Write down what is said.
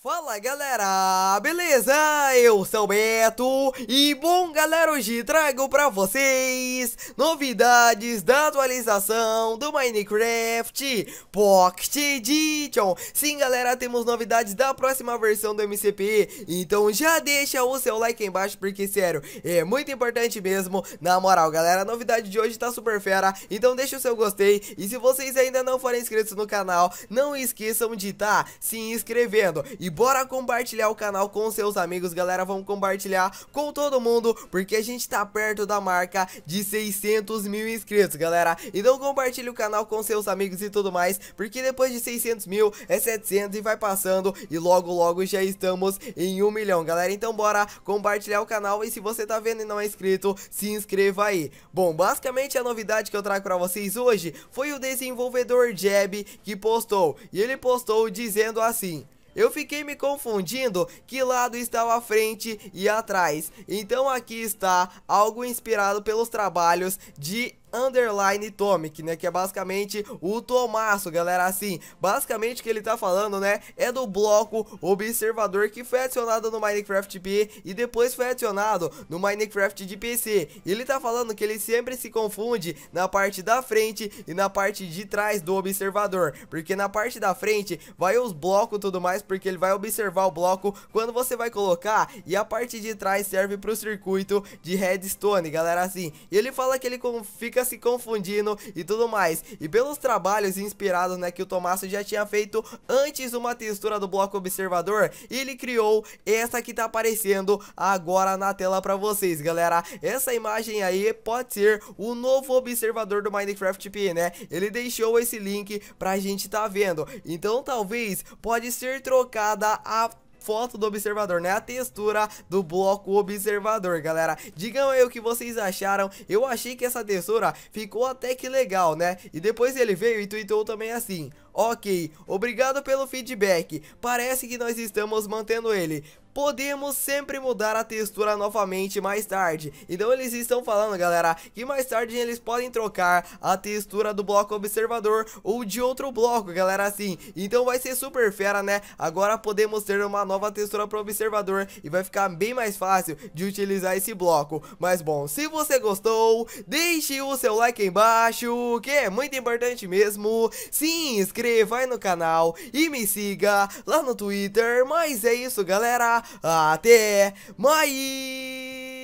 Fala galera, beleza? Eu sou o Beto e bom galera, hoje trago pra vocês novidades da atualização do Minecraft Pocket Edition. Sim galera, temos novidades da próxima versão do MCP, então já deixa o seu like aí embaixo porque sério, é muito importante mesmo. Na moral galera, a novidade de hoje tá super fera, então deixa o seu gostei e se vocês ainda não forem inscritos no canal, não esqueçam de estar se inscrevendo. E bora compartilhar o canal com seus amigos, galera. Vamos compartilhar com todo mundo, porque a gente tá perto da marca de 600 mil inscritos, galera. Então compartilhe o canal com seus amigos e tudo mais, porque depois de 600 mil é 700 e vai passando, e logo logo já estamos em 1 milhão, galera. Então bora compartilhar o canal, e se você tá vendo e não é inscrito, se inscreva aí. Bom, basicamente a novidade que eu trago pra vocês hoje foi o desenvolvedor Jeb que postou, e ele postou dizendo assim: eu fiquei me confundindo que lado estava à frente e atrás. Então aqui está algo inspirado pelos trabalhos de Tomic, né, que é basicamente o Tomasso, galera. Assim, basicamente o que ele tá falando, né, é do bloco observador que foi adicionado no Minecraft P e depois foi adicionado no Minecraft de PC. Ele tá falando que ele sempre se confunde na parte da frente e na parte de trás do observador, porque na parte da frente vai os blocos e tudo mais, porque ele vai observar o bloco quando você vai colocar, e a parte de trás serve pro circuito de redstone, galera. Assim, ele fala que ele fica se confundindo e tudo mais, e pelos trabalhos inspirados, né, que o Tomasso já tinha feito antes uma textura do bloco observador, ele criou essa que tá aparecendo agora na tela pra vocês, galera. Essa imagem aí pode ser o novo observador do Minecraft P, né? Ele deixou esse link pra gente tá vendo, então talvez pode ser trocada a foto do observador, né, a textura do bloco observador, galera. Digam aí o que vocês acharam. Eu achei que essa textura ficou até que legal, né? E depois ele veio e tweetou também assim: ok, obrigado pelo feedback, parece que nós estamos mantendo ele. Podemos sempre mudar a textura novamente mais tarde. Então eles estão falando, galera, que mais tarde eles podem trocar a textura do bloco observador ou de outro bloco, galera. Assim, então vai ser super fera, né? Agora podemos ter uma nova textura para o observador e vai ficar bem mais fácil de utilizar esse bloco. Mas bom, se você gostou, deixe o seu like aí embaixo, que é muito importante mesmo. Se inscreva aí no canal e me siga lá no Twitter. Mas é isso, galera. Até mais!